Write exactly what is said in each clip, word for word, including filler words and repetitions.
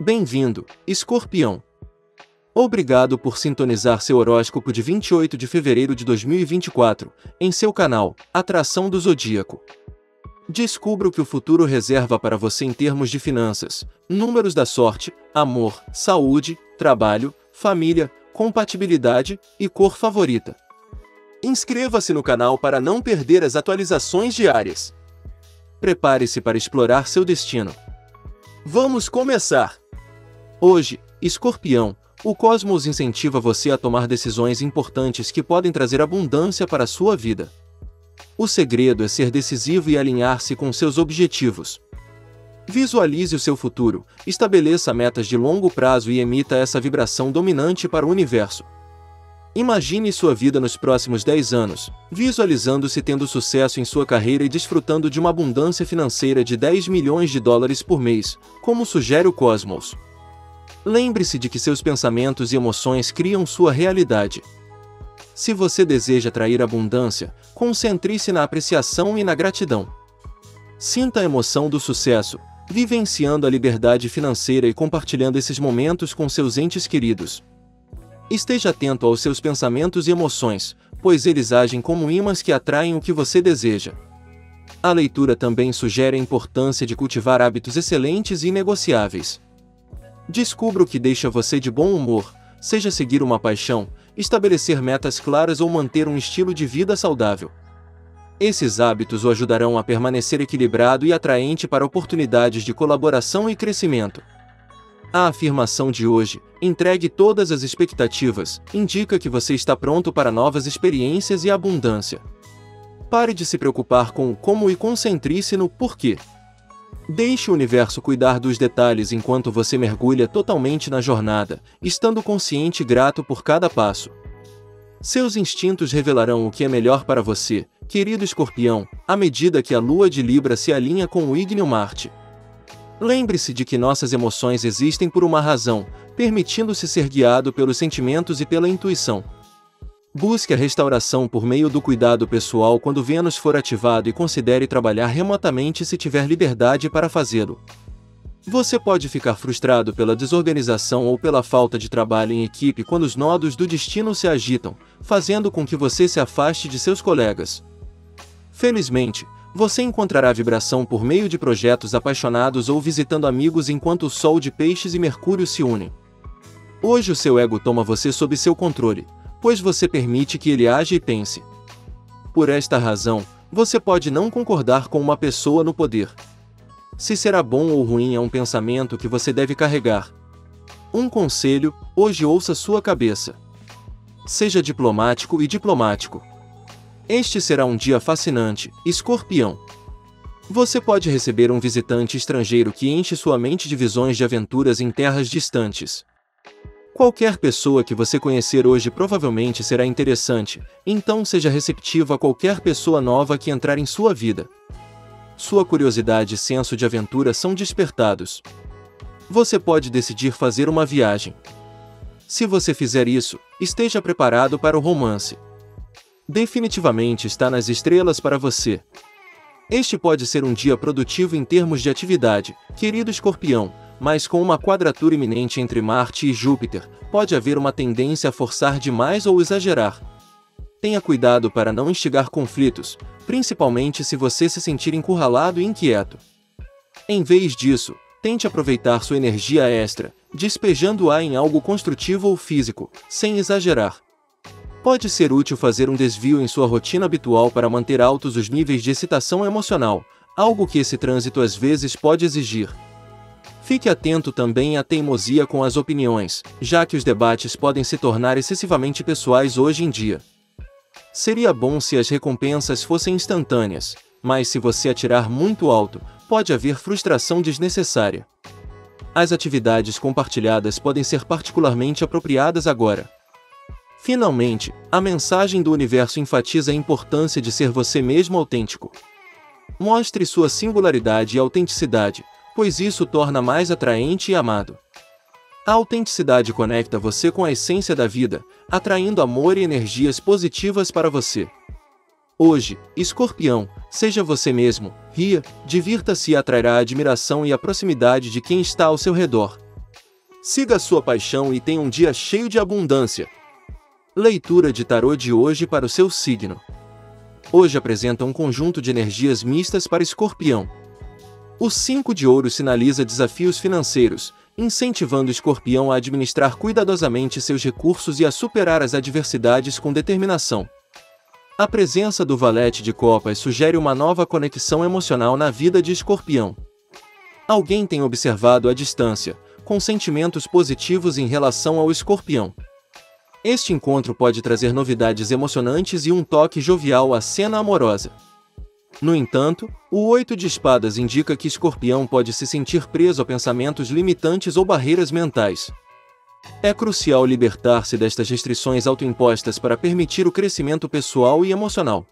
Bem-vindo, Escorpião! Obrigado por sintonizar seu horóscopo de vinte e oito de fevereiro de dois mil e vinte e quatro, em seu canal, Atração do Zodíaco. Descubra o que o futuro reserva para você em termos de finanças, números da sorte, amor, saúde, trabalho, família, compatibilidade e cor favorita. Inscreva-se no canal para não perder as atualizações diárias. Prepare-se para explorar seu destino. Vamos começar! Hoje, Escorpião, o Cosmos incentiva você a tomar decisões importantes que podem trazer abundância para a sua vida. O segredo é ser decisivo e alinhar-se com seus objetivos. Visualize o seu futuro, estabeleça metas de longo prazo e emita essa vibração dominante para o universo. Imagine sua vida nos próximos dez anos, visualizando-se tendo sucesso em sua carreira e desfrutando de uma abundância financeira de dez milhões de dólares por mês, como sugere o Cosmos. Lembre-se de que seus pensamentos e emoções criam sua realidade. Se você deseja atrair abundância, concentre-se na apreciação e na gratidão. Sinta a emoção do sucesso, vivenciando a liberdade financeira e compartilhando esses momentos com seus entes queridos. Esteja atento aos seus pensamentos e emoções, pois eles agem como ímãs que atraem o que você deseja. A leitura também sugere a importância de cultivar hábitos excelentes e inegociáveis. Descubra o que deixa você de bom humor, seja seguir uma paixão, estabelecer metas claras ou manter um estilo de vida saudável. Esses hábitos o ajudarão a permanecer equilibrado e atraente para oportunidades de colaboração e crescimento. A afirmação de hoje, entregue todas as expectativas, indica que você está pronto para novas experiências e abundância. Pare de se preocupar com o como e concentre-se no porquê. Deixe o universo cuidar dos detalhes enquanto você mergulha totalmente na jornada, estando consciente e grato por cada passo. Seus instintos revelarão o que é melhor para você, querido Escorpião, à medida que a Lua de Libra se alinha com o ígneo Marte. Lembre-se de que nossas emoções existem por uma razão, permitindo-se ser guiado pelos sentimentos e pela intuição. Busque a restauração por meio do cuidado pessoal quando Vênus for ativado e considere trabalhar remotamente se tiver liberdade para fazê-lo. Você pode ficar frustrado pela desorganização ou pela falta de trabalho em equipe quando os nodos do destino se agitam, fazendo com que você se afaste de seus colegas. Felizmente, você encontrará vibração por meio de projetos apaixonados ou visitando amigos enquanto o Sol de Peixes e Mercúrio se unem. Hoje o seu ego toma você sob seu controle, pois você permite que ele aja e pense. Por esta razão, você pode não concordar com uma pessoa no poder. Se será bom ou ruim é um pensamento que você deve carregar. Um conselho, hoje ouça sua cabeça. Seja diplomático e diplomático. Este será um dia fascinante, Escorpião. Você pode receber um visitante estrangeiro que enche sua mente de visões de aventuras em terras distantes. Qualquer pessoa que você conhecer hoje provavelmente será interessante, então seja receptivo a qualquer pessoa nova que entrar em sua vida. Sua curiosidade e senso de aventura são despertados. Você pode decidir fazer uma viagem. Se você fizer isso, esteja preparado para o romance. Definitivamente está nas estrelas para você. Este pode ser um dia produtivo em termos de atividade, querido Escorpião, mas com uma quadratura iminente entre Marte e Júpiter, pode haver uma tendência a forçar demais ou exagerar. Tenha cuidado para não instigar conflitos, principalmente se você se sentir encurralado e inquieto. Em vez disso, tente aproveitar sua energia extra, despejando-a em algo construtivo ou físico, sem exagerar. Pode ser útil fazer um desvio em sua rotina habitual para manter altos os níveis de excitação emocional, algo que esse trânsito às vezes pode exigir. Fique atento também à teimosia com as opiniões, já que os debates podem se tornar excessivamente pessoais hoje em dia. Seria bom se as recompensas fossem instantâneas, mas se você atirar muito alto, pode haver frustração desnecessária. As atividades compartilhadas podem ser particularmente apropriadas agora. Finalmente, a mensagem do universo enfatiza a importância de ser você mesmo autêntico. Mostre sua singularidade e autenticidade, pois isso torna mais atraente e amado. A autenticidade conecta você com a essência da vida, atraindo amor e energias positivas para você. Hoje, Escorpião, seja você mesmo, ria, divirta-se e atrairá a admiração e a proximidade de quem está ao seu redor. Siga sua paixão e tenha um dia cheio de abundância. Leitura de tarô de hoje para o seu signo. Hoje apresenta um conjunto de energias mistas para Escorpião. O cinco de Ouros sinaliza desafios financeiros, incentivando o Escorpião a administrar cuidadosamente seus recursos e a superar as adversidades com determinação. A presença do Valete de Copas sugere uma nova conexão emocional na vida de Escorpião. Alguém tem observado à distância, com sentimentos positivos em relação ao Escorpião. Este encontro pode trazer novidades emocionantes e um toque jovial à cena amorosa. No entanto, o Oito de Espadas indica que Escorpião pode se sentir preso a pensamentos limitantes ou barreiras mentais. É crucial libertar-se destas restrições autoimpostas para permitir o crescimento pessoal e emocional.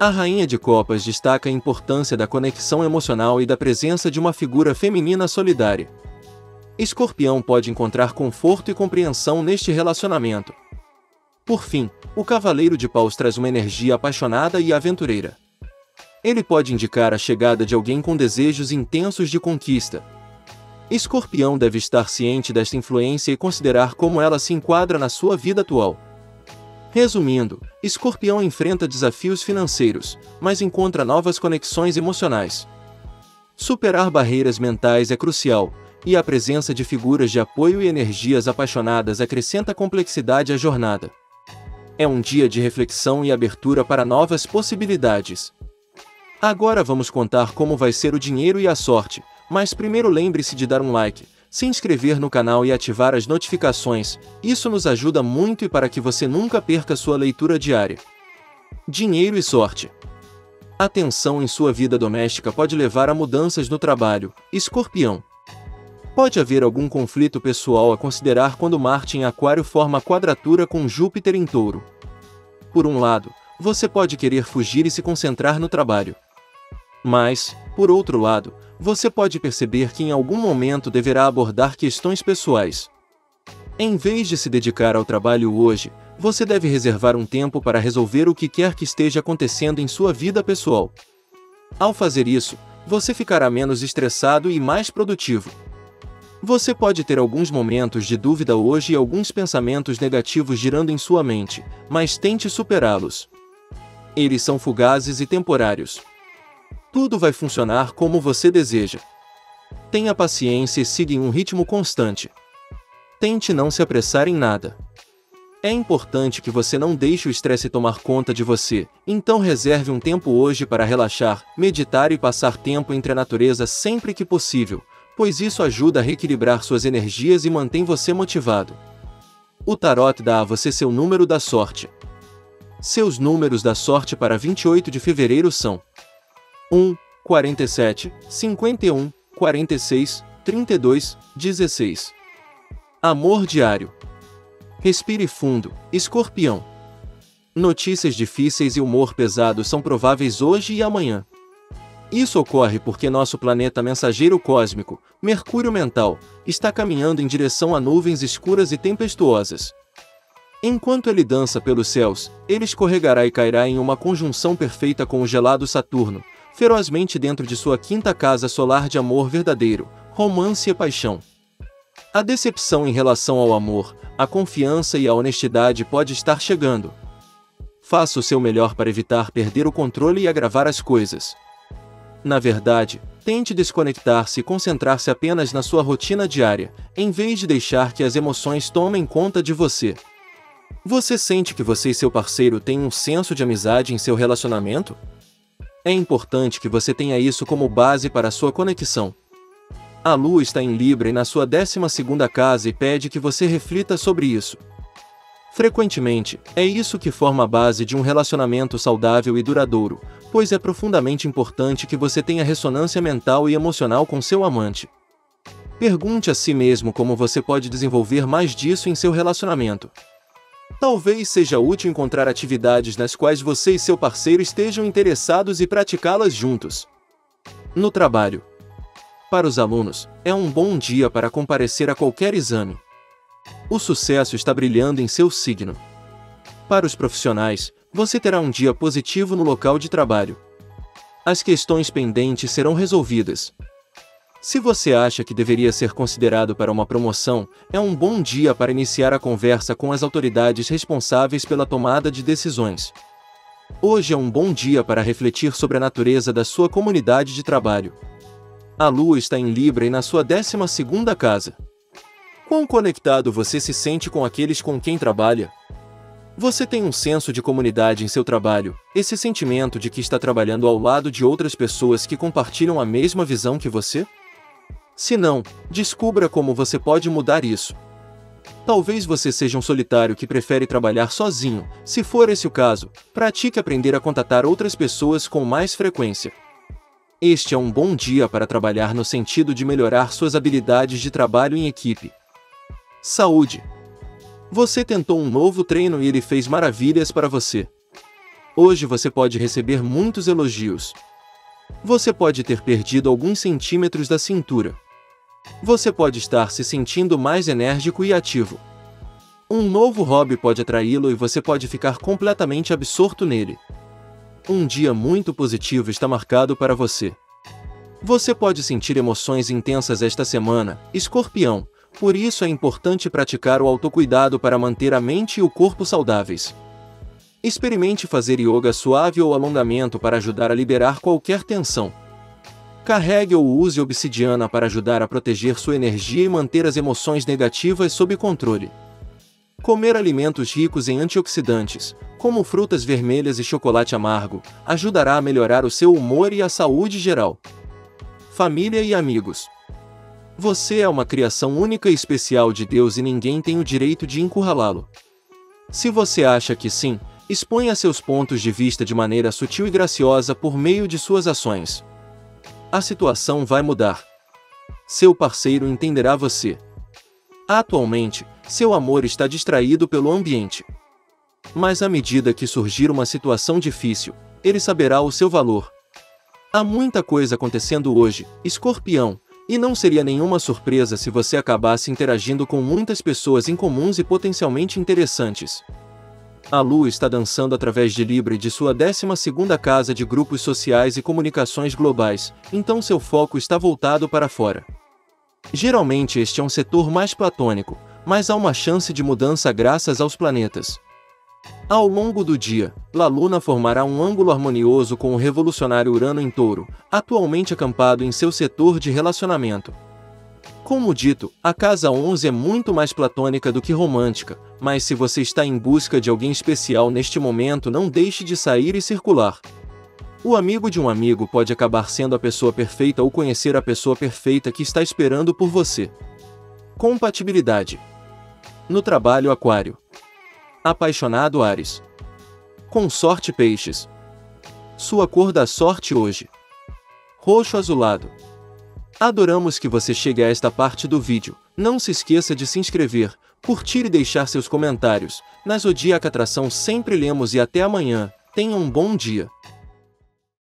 A Rainha de Copas destaca a importância da conexão emocional e da presença de uma figura feminina solidária. Escorpião pode encontrar conforto e compreensão neste relacionamento. Por fim, o Cavaleiro de Paus traz uma energia apaixonada e aventureira. Ele pode indicar a chegada de alguém com desejos intensos de conquista. Escorpião deve estar ciente desta influência e considerar como ela se enquadra na sua vida atual. Resumindo, Escorpião enfrenta desafios financeiros, mas encontra novas conexões emocionais. Superar barreiras mentais é crucial, e a presença de figuras de apoio e energias apaixonadas acrescenta complexidade à jornada. É um dia de reflexão e abertura para novas possibilidades. Agora vamos contar como vai ser o dinheiro e a sorte, mas primeiro lembre-se de dar um like, se inscrever no canal e ativar as notificações, isso nos ajuda muito e para que você nunca perca sua leitura diária. Dinheiro e sorte. A tensão em sua vida doméstica pode levar a mudanças no trabalho, Escorpião. Pode haver algum conflito pessoal a considerar quando Marte em Aquário forma quadratura com Júpiter em Touro. Por um lado, você pode querer fugir e se concentrar no trabalho. Mas, por outro lado, você pode perceber que em algum momento deverá abordar questões pessoais. Em vez de se dedicar ao trabalho hoje, você deve reservar um tempo para resolver o que quer que esteja acontecendo em sua vida pessoal. Ao fazer isso, você ficará menos estressado e mais produtivo. Você pode ter alguns momentos de dúvida hoje e alguns pensamentos negativos girando em sua mente, mas tente superá-los. Eles são fugazes e temporários. Tudo vai funcionar como você deseja. Tenha paciência e siga em um ritmo constante. Tente não se apressar em nada. É importante que você não deixe o estresse tomar conta de você, então reserve um tempo hoje para relaxar, meditar e passar tempo entre a natureza sempre que possível, pois isso ajuda a reequilibrar suas energias e mantém você motivado. O Tarot dá a você seu número da sorte. Seus números da sorte para vinte e oito de fevereiro são um, quarenta e sete, cinquenta e um, quarenta e seis, trinta e dois, dezesseis. Amor diário. Respire fundo, Escorpião. Notícias difíceis e humor pesado são prováveis hoje e amanhã. Isso ocorre porque nosso planeta mensageiro cósmico, Mercúrio mental, está caminhando em direção a nuvens escuras e tempestuosas. Enquanto ele dança pelos céus, ele escorregará e cairá em uma conjunção perfeita com o gelado Saturno, ferozmente dentro de sua quinta casa solar de amor verdadeiro, romance e paixão. A decepção em relação ao amor, a confiança e a honestidade pode estar chegando. Faça o seu melhor para evitar perder o controle e agravar as coisas. Na verdade, tente desconectar-se e concentrar-se apenas na sua rotina diária, em vez de deixar que as emoções tomem conta de você. Você sente que você e seu parceiro têm um senso de amizade em seu relacionamento? É importante que você tenha isso como base para a sua conexão. A Lua está em Libra e na sua décima segunda casa e pede que você reflita sobre isso. Frequentemente, é isso que forma a base de um relacionamento saudável e duradouro, pois é profundamente importante que você tenha ressonância mental e emocional com seu amante. Pergunte a si mesmo como você pode desenvolver mais disso em seu relacionamento. Talvez seja útil encontrar atividades nas quais você e seu parceiro estejam interessados e praticá-las juntos. No trabalho. Para os alunos, é um bom dia para comparecer a qualquer exame. O sucesso está brilhando em seu signo. Para os profissionais, você terá um dia positivo no local de trabalho. As questões pendentes serão resolvidas. Se você acha que deveria ser considerado para uma promoção, é um bom dia para iniciar a conversa com as autoridades responsáveis pela tomada de decisões. Hoje é um bom dia para refletir sobre a natureza da sua comunidade de trabalho. A Lua está em Libra e na sua décima segunda casa. Quão conectado você se sente com aqueles com quem trabalha? Você tem um senso de comunidade em seu trabalho, esse sentimento de que está trabalhando ao lado de outras pessoas que compartilham a mesma visão que você? Se não, descubra como você pode mudar isso. Talvez você seja um solitário que prefere trabalhar sozinho. Se for esse o caso, pratique aprender a contatar outras pessoas com mais frequência. Este é um bom dia para trabalhar no sentido de melhorar suas habilidades de trabalho em equipe. Saúde. Você tentou um novo treino e ele fez maravilhas para você. Hoje você pode receber muitos elogios. Você pode ter perdido alguns centímetros da cintura. Você pode estar se sentindo mais enérgico e ativo. Um novo hobby pode atraí-lo e você pode ficar completamente absorto nele. Um dia muito positivo está marcado para você. Você pode sentir emoções intensas esta semana, Escorpião, por isso é importante praticar o autocuidado para manter a mente e o corpo saudáveis. Experimente fazer yoga suave ou alongamento para ajudar a liberar qualquer tensão. Carregue ou use obsidiana para ajudar a proteger sua energia e manter as emoções negativas sob controle. Comer alimentos ricos em antioxidantes, como frutas vermelhas e chocolate amargo, ajudará a melhorar o seu humor e a saúde geral. Família e amigos. Você é uma criação única e especial de Deus e ninguém tem o direito de encurralá-lo. Se você acha que sim, exponha seus pontos de vista de maneira sutil e graciosa por meio de suas ações. A situação vai mudar. Seu parceiro entenderá você. Atualmente, seu amor está distraído pelo ambiente. Mas à medida que surgir uma situação difícil, ele saberá o seu valor. Há muita coisa acontecendo hoje, Escorpião, e não seria nenhuma surpresa se você acabasse interagindo com muitas pessoas incomuns e potencialmente interessantes. A Lua está dançando através de Libra e de sua décima segunda casa de grupos sociais e comunicações globais, então seu foco está voltado para fora. Geralmente este é um setor mais platônico, mas há uma chance de mudança graças aos planetas. Ao longo do dia, La Luna formará um ângulo harmonioso com o revolucionário Urano em Touro, atualmente acampado em seu setor de relacionamento. Como dito, a casa onze é muito mais platônica do que romântica, mas se você está em busca de alguém especial neste momento, não deixe de sair e circular. O amigo de um amigo pode acabar sendo a pessoa perfeita ou conhecer a pessoa perfeita que está esperando por você. Compatibilidade. No trabalho, Aquário. Apaixonado, Áries. Consorte, Peixes. Sua cor da sorte hoje: roxo azulado. Adoramos que você chegue a esta parte do vídeo. Não se esqueça de se inscrever, curtir e deixar seus comentários. Na Zodiac Attraction sempre lemos e até amanhã. Tenha um bom dia.